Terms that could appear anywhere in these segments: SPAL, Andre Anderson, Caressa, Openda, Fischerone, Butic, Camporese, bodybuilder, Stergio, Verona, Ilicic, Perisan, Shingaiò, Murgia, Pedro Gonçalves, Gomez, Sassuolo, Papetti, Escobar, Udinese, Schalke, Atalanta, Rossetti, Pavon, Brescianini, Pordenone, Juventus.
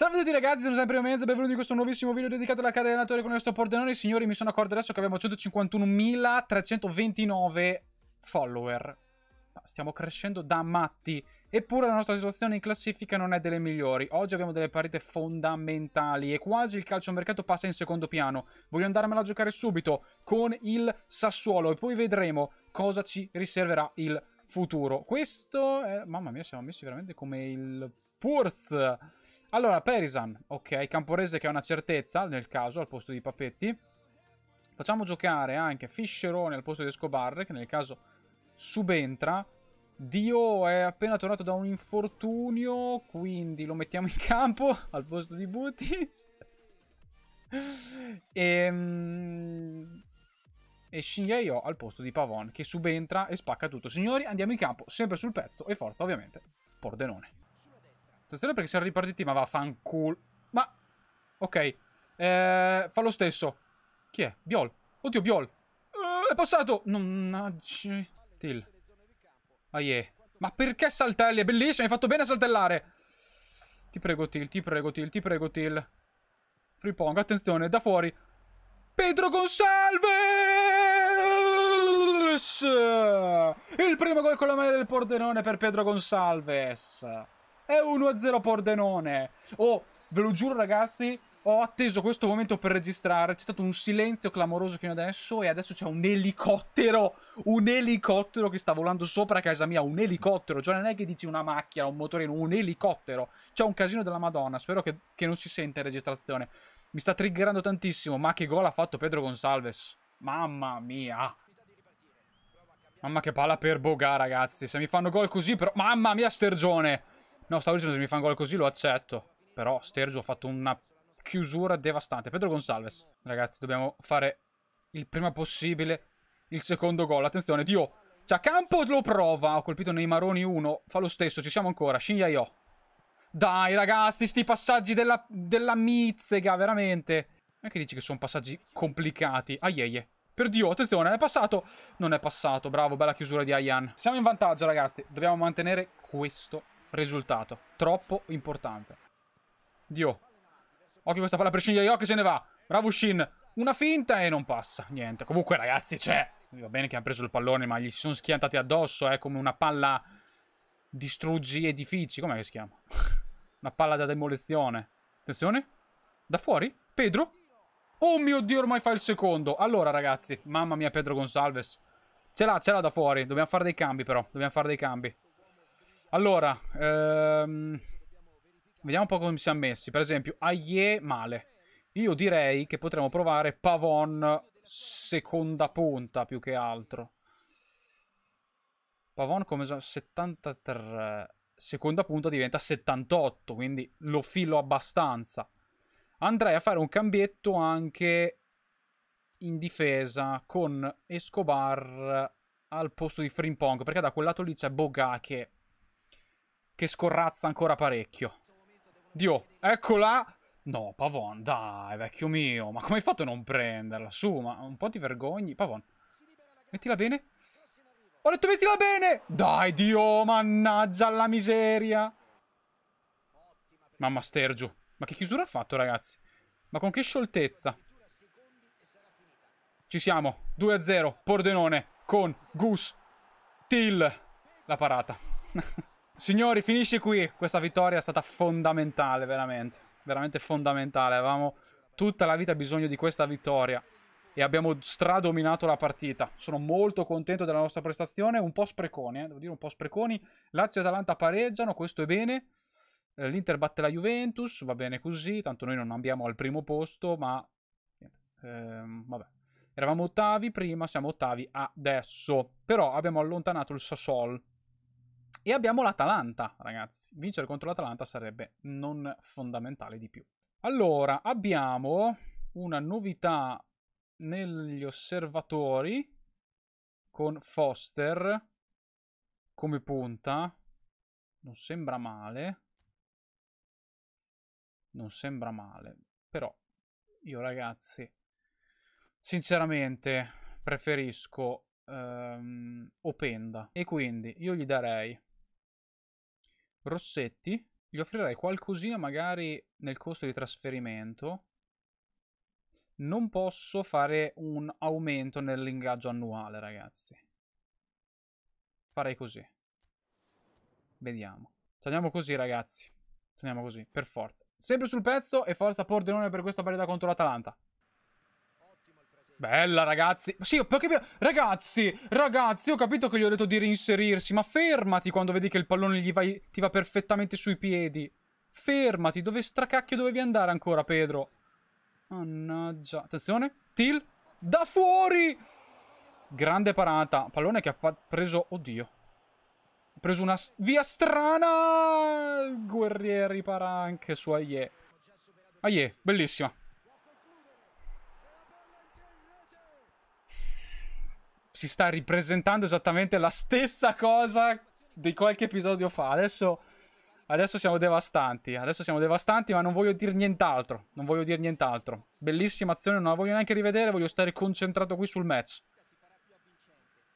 Salve a tutti ragazzi, sono sempre Mezzo, benvenuti in questo nuovissimo video dedicato alla carriera di allenatore con il nostro Pordenone. Signori, mi sono accorto adesso che abbiamo 151.329 follower. Ma stiamo crescendo da matti. Eppure la nostra situazione in classifica non è delle migliori. Oggi abbiamo delle partite fondamentali e quasi il calciomercato passa in secondo piano. Voglio andarmela a giocare subito con il Sassuolo e poi vedremo cosa ci riserverà il futuro. Questo è... Mamma mia, siamo messi veramente come il Purz. Allora, Perisan. Ok, Camporese che è una certezza nel caso al posto di Papetti. Facciamo giocare anche Fischerone al posto di Escobarre che nel caso subentra. Dio è appena tornato da un infortunio, quindi lo mettiamo in campo al posto di Butti. E Shingaiò al posto di Pavon, che subentra e spacca tutto. Signori, andiamo in campo, sempre sul pezzo e forza ovviamente Pordenone. Attenzione perché siamo ripartiti, ma vaffanculo. Ma, ok, fa lo stesso. Chi è? Biol. Oddio, Biol. È passato. Non... Till. Ayé. Ma perché saltelli? È bellissimo, hai fatto bene a saltellare. Ti prego Till, ti prego Till, ti prego Till. Fripong, attenzione, da fuori Pedro Gonçalves. Il primo gol con la maglia del Pordenone per Pedro Gonçalves. È 1-0 Pordenone. Oh, ve lo giuro ragazzi, ho atteso questo momento per registrare. C'è stato un silenzio clamoroso fino adesso. E adesso c'è un elicottero. Un elicottero che sta volando sopra a casa mia. Un elicottero. Cioè non è che dici una macchina, un motorino. Un elicottero. C'è un casino della Madonna. Spero che non si senta in registrazione. Mi sta triggerando tantissimo. Ma che gol ha fatto Pedro Gonçalves. Mamma mia. Mamma che palla per Boga ragazzi. Se mi fanno gol così però... Mamma mia Stergione. No, stavo dicendo se mi fanno gol così lo accetto. Però Stergio ha fatto una... chiusura devastante. Pedro Gonçalves. Ragazzi, dobbiamo fare il prima possibile il secondo gol. Attenzione, Dio. C'ha campo, lo prova. Ho colpito nei maroni uno. Fa lo stesso, ci siamo ancora. Shingaiò. Dai, ragazzi, sti passaggi della mizzega, veramente. Non è che dici che sono passaggi complicati. Ayé. Per Dio, attenzione, è passato. Non è passato, bravo, bella chiusura di Ayé. Siamo in vantaggio, ragazzi. Dobbiamo mantenere questo risultato. Troppo importante. Dio. Occhio questa palla per Shingaiò che se ne va. Bravo Shin. Una finta e non passa. Niente. Comunque ragazzi c'è. Va bene che hanno preso il pallone ma gli si sono schiantati addosso. È come una palla distruggi edifici. Com'è che si chiama? Una palla da demolizione. Attenzione. Da fuori. Pedro. Oh mio Dio ormai fa il secondo. Allora ragazzi. Mamma mia Pedro Gonçalves. Ce l'ha da fuori. Dobbiamo fare dei cambi però. Dobbiamo fare dei cambi. Allora. Vediamo un po' come siamo messi. Per esempio, Ayé male. Io direi che potremmo provare Pavon seconda punta più che altro. Pavon come 73. Seconda punta diventa 78, quindi lo filo abbastanza. Andrei a fare un cambietto anche in difesa con Escobar al posto di Fripong, perché da quel lato lì c'è Boga che scorrazza ancora parecchio. Dio, eccola. No, Pavon, dai, vecchio mio. Ma come hai fatto a non prenderla? Su, ma un po' ti vergogni. Pavon, mettila bene. Ho detto mettila bene. Dai, Dio, mannaggia alla miseria. Mamma Stergio. Ma che chiusura ha fatto, ragazzi? Ma con che scioltezza. Ci siamo. 2-0, Pordenone con Gus Till. La parata. Signori, finisce qui. Questa vittoria è stata fondamentale, veramente. Veramente fondamentale. Avevamo tutta la vita bisogno di questa vittoria. E abbiamo stradominato la partita. Sono molto contento della nostra prestazione. Un po' spreconi, devo dire un po' spreconi. Lazio e Atalanta pareggiano, questo è bene. L'Inter batte la Juventus, va bene così. Tanto noi non andiamo al primo posto, ma... vabbè. Eravamo ottavi prima, siamo ottavi adesso. Però abbiamo allontanato il Sassuolo. E abbiamo l'Atalanta, ragazzi. Vincere contro l'Atalanta sarebbe non fondamentale di più. Allora, abbiamo una novità negli osservatori con Foster come punta. Non sembra male. Non sembra male. Però io, ragazzi, sinceramente preferisco... Openda. E quindi io gli darei Rossetti Gli offrirei qualcosina magari nel costo di trasferimento. Non posso fare un aumento nell'ingaggio annuale, ragazzi. Farei così. Vediamo. Torniamo così, ragazzi. Torniamo così, per forza. Sempre sul pezzo e forza Pordenone per questa partita contro l'Atalanta. Bella, ragazzi. Sì, ho capito. Ragazzi, ho capito che gli ho detto di reinserirsi. Ma fermati quando vedi che il pallone ti va perfettamente sui piedi. Fermati. Dove stracacchio dovevi andare ancora, Pedro? Mannaggia. Attenzione. Till. Da fuori. Grande parata. Pallone che ha preso... Oddio. Ha preso una via strana. Guerrieri para anche su Ayé. Ayé, bellissima. Si sta ripresentando esattamente la stessa cosa di qualche episodio fa. Adesso siamo devastanti. Adesso siamo devastanti, ma non voglio dire nient'altro. Non voglio dire nient'altro. Bellissima azione, non la voglio neanche rivedere. Voglio stare concentrato qui sul match.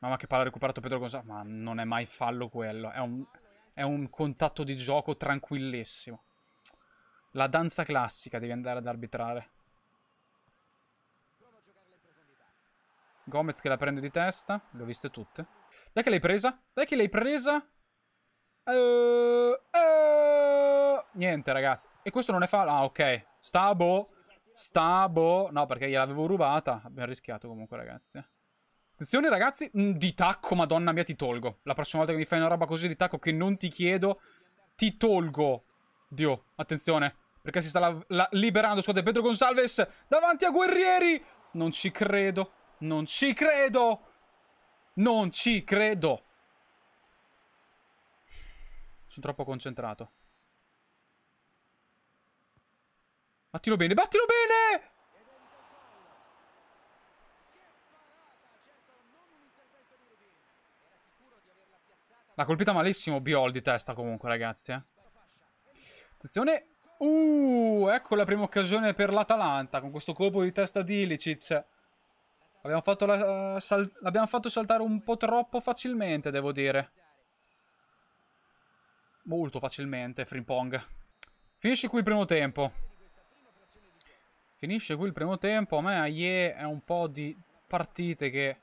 Mamma che palla ha recuperato Pedro Gonçalves. Ma non è mai fallo quello. È un contatto di gioco tranquillissimo. La danza classica devi andare ad arbitrare. Gomez che la prende di testa. Le ho viste tutte. Dai che l'hai presa? Dai che l'hai presa? Niente, ragazzi. E questo non è fallo. Ah, ok. Stavo. No, perché gliel'avevo rubata. Abbiamo rischiato comunque, ragazzi. Attenzione, ragazzi. Di tacco, madonna mia, ti tolgo. La prossima volta che mi fai una roba così di tacco che non ti chiedo, ti tolgo. Dio, attenzione. Perché si sta liberando, scusate, Pedro Gonçalves davanti a Guerrieri. Non ci credo. Non ci credo! Non ci credo! Sono troppo concentrato. Battilo bene, battilo bene! L'ha colpita malissimo Biol di testa comunque, ragazzi. Attenzione! Ecco la prima occasione per l'Atalanta con questo colpo di testa di Ilicic. L'abbiamo fatto saltare un po' troppo facilmente, devo dire. Molto facilmente, Fripong. Finisce qui il primo tempo. A me Ayé è un po' di partite che...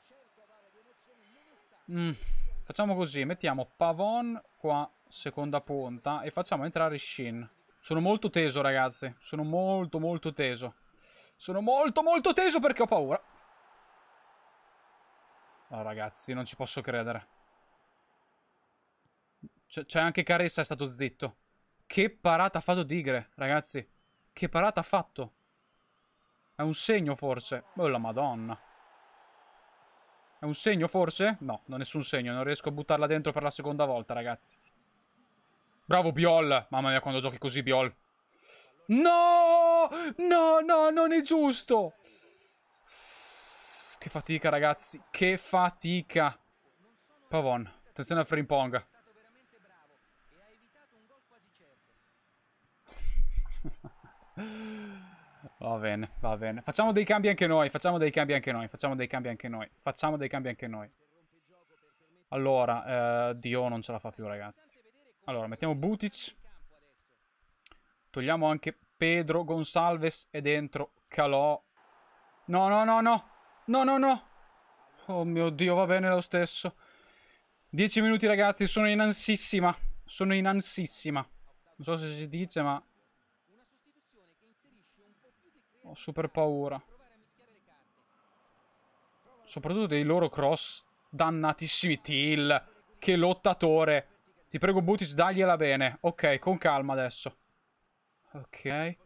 Facciamo così, mettiamo Pavon qua, seconda punta, e facciamo entrare Shin. Sono molto teso, ragazzi. Sono molto teso. Sono molto teso perché ho paura. Oh, ragazzi, non ci posso credere. C'è anche Caressa, è stato zitto. Che parata ha fatto Digre, ragazzi. Che parata ha fatto. È un segno, forse? Oh, la madonna. È un segno, forse? No, non è nessun segno. Non riesco a buttarla dentro per la seconda volta, ragazzi. Bravo, Biol. Mamma mia, quando giochi così, Biol. No! No, non è giusto. Che fatica, ragazzi. Che fatica. Pavon. Attenzione a Frimpong. Va bene. Facciamo dei cambi anche noi. Allora, Dio non ce la fa più, ragazzi. Allora, mettiamo Butic. Togliamo anche Pedro Gonçalves. E dentro Calò. No. Oh mio Dio, va bene lo stesso. 10 minuti, ragazzi, sono in ansissima. Non so se si dice, ma... Ho super paura. Soprattutto dei loro cross dannatissimi. Till, che lottatore. Ti prego, Butic, dagliela bene. Ok, con calma adesso. Ok.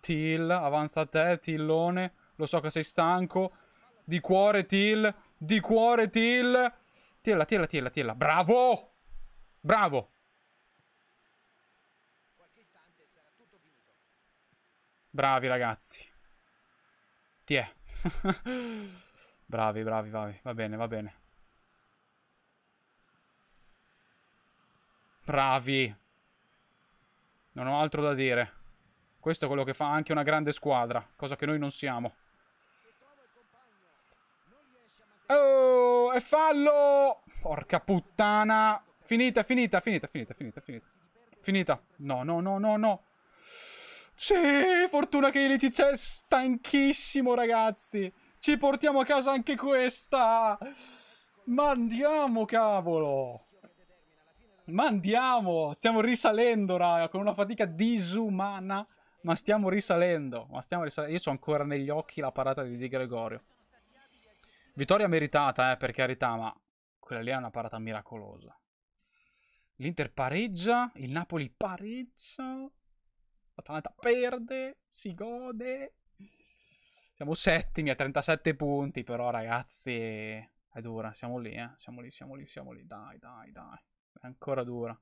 Till, avanza a te, Tillone. Lo so che sei stanco. Di cuore, Till. Tilla. Bravo! Bravi, ragazzi. Tiè. bravi. Va bene. Bravi. Non ho altro da dire. Questo è quello che fa anche una grande squadra. Cosa che noi non siamo. Oh, è fallo! Porca puttana! Finita. Finita. No, no, no, no, no. Sì, fortuna che Ilicic c'è stanchissimo, ragazzi. Ci portiamo a casa anche questa. Ma andiamo, cavolo. Ma andiamo. Stiamo risalendo, raga, con una fatica disumana. Ma stiamo risalendo. Io ho ancora negli occhi la parata di Di Gregorio. Vittoria meritata, per carità, ma quella lì è una parata miracolosa. L'Inter pareggia, il Napoli pareggia, l'Atalanta perde, si gode. Siamo settimi a 37 punti, però ragazzi è dura, siamo lì, siamo lì, dai, dai, dai, è ancora dura.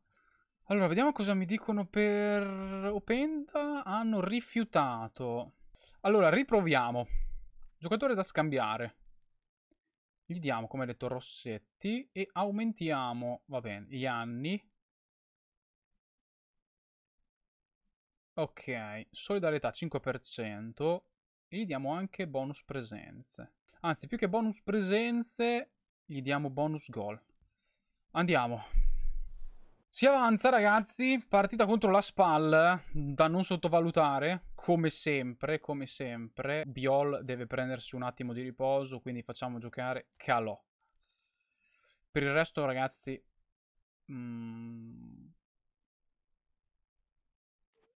Allora, vediamo cosa mi dicono per Openda, hanno rifiutato. Allora, riproviamo. Giocatore da scambiare. Gli diamo, come detto, Rossetti e aumentiamo, va bene, gli anni. Ok, solidarietà 5%. E gli diamo anche bonus presenze. Anzi, più che bonus presenze, gli diamo bonus gol. Andiamo. Si avanza, ragazzi. Partita contro la SPAL, da non sottovalutare. Come sempre, Biol deve prendersi un attimo di riposo, quindi facciamo giocare Calò. Per il resto, ragazzi...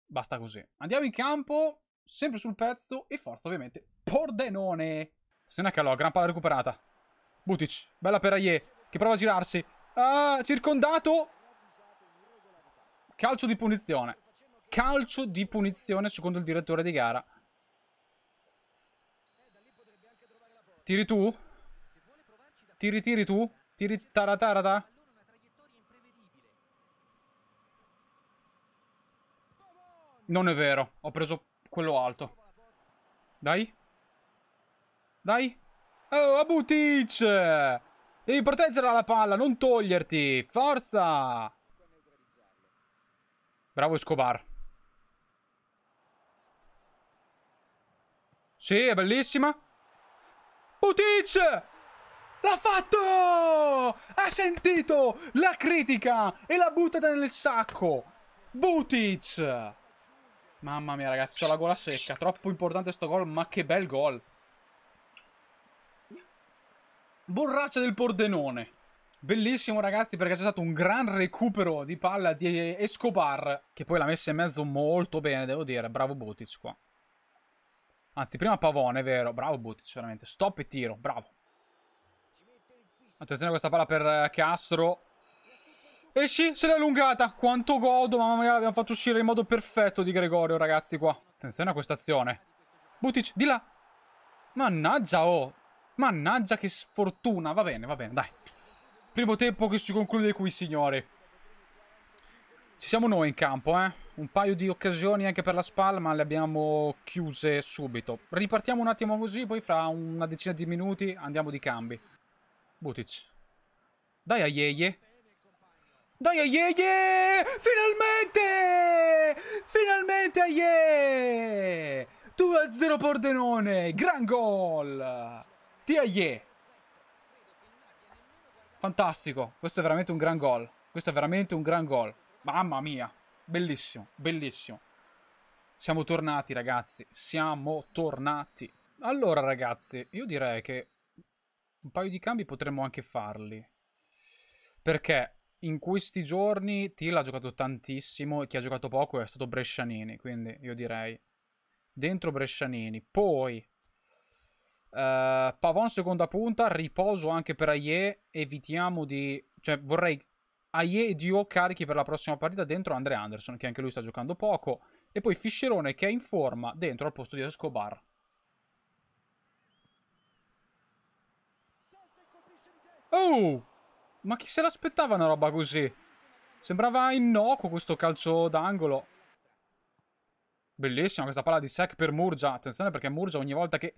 basta così. Andiamo in campo... sempre sul pezzo e forza ovviamente Pordenone. Attenzione a Calò, gran palla recuperata. Butic, bella per Ayé, che prova a girarsi. Ah, circondato. Calcio di punizione. Calcio di punizione secondo il direttore di gara. Tiri tu? Tiri tu? Tiri taratarata? Non è vero, ho preso... quello alto. Dai. Dai. Oh, a Butic. Devi proteggere la palla, non toglierti. Forza. Bravo Escobar. Sì, è bellissima. Butic. L'ha fatto. Ha sentito la critica e l'ha buttata nel sacco. Butic. Mamma mia, ragazzi, c'ho la gola secca. Troppo importante sto gol, ma che bel gol. Borraccia del Pordenone. Bellissimo, ragazzi, perché c'è stato un gran recupero di palla di Escobar, che poi l'ha messa in mezzo molto bene, devo dire. Bravo Butic qua. Anzi, prima Pavone, è vero. Bravo Butic, veramente. Stop e tiro, bravo. Attenzione a questa palla per Castro. Esci, se l'è allungata. Quanto godo, mamma mia, l'abbiamo fatto uscire in modo perfetto Di Gregorio, ragazzi, qua. Attenzione a questa azione. Butic, di là. Mannaggia, oh. Mannaggia, che sfortuna. Va bene, dai. Primo tempo che si conclude qui, signori. Ci siamo noi in campo, eh. Un paio di occasioni anche per la SPAL, ma le abbiamo chiuse subito. Ripartiamo un attimo così, poi fra una decina di minuti andiamo di cambi. Butic. Dai, Ayé. Dai, Ayé! Finalmente! Finalmente, Ayé! 2-0 Pordenone! Gran gol! Di Ayé! Fantastico! Questo è veramente un gran gol. Mamma mia! Bellissimo, bellissimo. Siamo tornati, ragazzi. Allora, ragazzi, io direi che un paio di cambi potremmo anche farli. Perché... in questi giorni Till ha giocato tantissimo e chi ha giocato poco è stato Brescianini, quindi io direi dentro Brescianini. Poi Pavon seconda punta, riposo anche per Ayé, evitiamo di... cioè vorrei Ayé e Dio carichi per la prossima partita dentro Andre Anderson, che anche lui sta giocando poco, e poi Fischerone che è in forma dentro al posto di Escobar. Oh! Ma chi se l'aspettava una roba così? Sembrava innocuo questo calcio d'angolo. Bellissima questa palla di sec per Murgia. Attenzione perché Murgia ogni volta che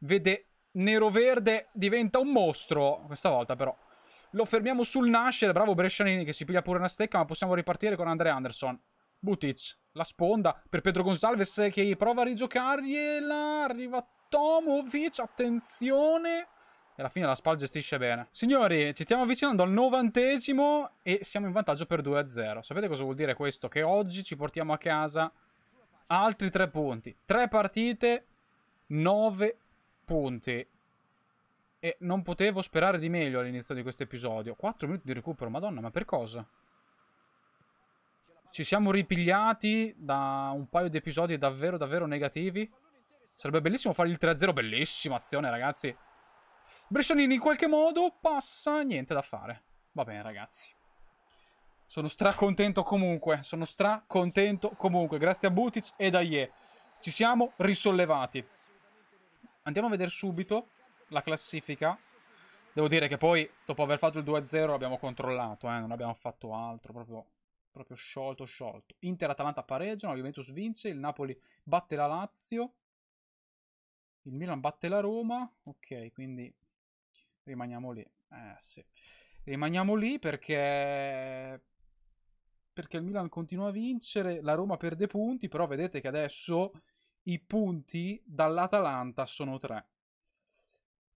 vede nero-verde diventa un mostro. Questa volta però lo fermiamo sul nascere. Bravo Brescianini che si piglia pure una stecca, ma possiamo ripartire con Andre Anderson. Butic, la sponda per Pedro Gonçalves che prova a rigiocargliela. Arriva Tomovic, attenzione. E alla fine la SPAL gestisce bene. Signori, ci stiamo avvicinando al 90° e siamo in vantaggio per 2-0. Sapete cosa vuol dire questo? Che oggi ci portiamo a casa altri 3 punti. 3 partite, 9 punti. E non potevo sperare di meglio all'inizio di questo episodio. 4 minuti di recupero, madonna, ma per cosa? Ci siamo ripigliati da un paio di episodi davvero, davvero negativi. Sarebbe bellissimo fare il 3-0. Bellissima azione, ragazzi. Brescianini in qualche modo passa, niente da fare. Va bene, ragazzi. Sono stracontento comunque. Sono stracontento comunque. Grazie a Butic ed Ayé. Ci siamo risollevati. Andiamo a vedere subito la classifica. Devo dire che poi, dopo aver fatto il 2-0, l'abbiamo controllato. Non abbiamo fatto altro. Proprio sciolto, sciolto. Inter-Atalanta pareggia. La Juventus vince. Il Napoli batte la Lazio. Il Milan batte la Roma, ok, quindi rimaniamo lì. Sì. Rimaniamo lì perché il Milan continua a vincere, la Roma perde punti, però vedete che adesso i punti dall'Atalanta sono 3.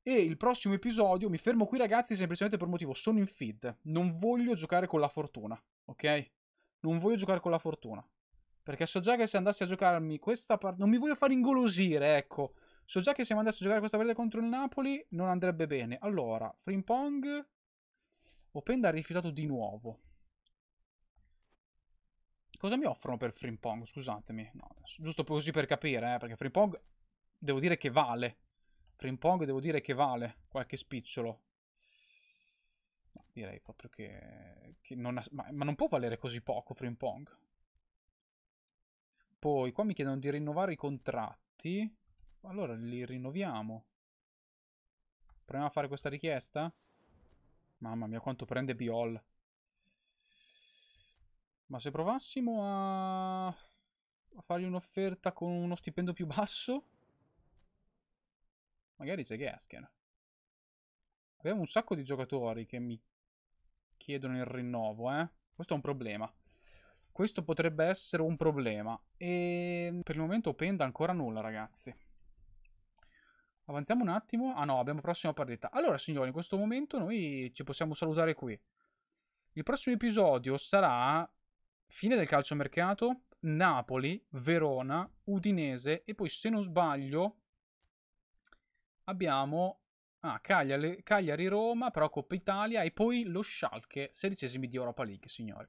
E il prossimo episodio, mi fermo qui ragazzi semplicemente per un motivo, sono in feed. Non voglio giocare con la fortuna, ok? Non voglio giocare con la fortuna, perché so già che se andassi a giocarmi questa parte... Non mi voglio far ingolosire, ecco. So già che se andassimo a giocare questa partita contro il Napoli non andrebbe bene. Allora, Fripong. Openda ha rifiutato di nuovo. Cosa mi offrono per Fripong? Scusatemi. No, giusto così per capire, perché Fripong devo dire che vale. Fripong devo dire che vale qualche spicciolo. No, direi proprio che non ha... ma non può valere così poco Fripong. Poi qua mi chiedono di rinnovare i contratti. Allora li rinnoviamo. Proviamo a fare questa richiesta. Mamma mia quanto prende Biol. Ma se provassimo a fargli un'offerta con uno stipendio più basso, magari c'è Gesken. Abbiamo un sacco di giocatori che mi chiedono il rinnovo, Questo è un problema. Questo potrebbe essere un problema. E per il momento Openda ancora nulla ragazzi. Avanziamo un attimo. Ah no, abbiamo prossima partita. Allora, signori, in questo momento noi ci possiamo salutare qui. Il prossimo episodio sarà fine del calciomercato, Napoli, Verona, Udinese e poi, se non sbaglio, abbiamo Cagliari-Roma, però Coppa Italia e poi lo Schalke, 16esimi di Europa League, signori.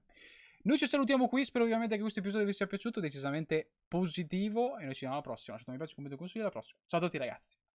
Noi ci salutiamo qui, spero ovviamente che questo episodio vi sia piaciuto, decisamente positivo e noi ci vediamo alla prossima. Lasciate un mi piace, commento e consiglio, alla prossima. Ciao a tutti ragazzi.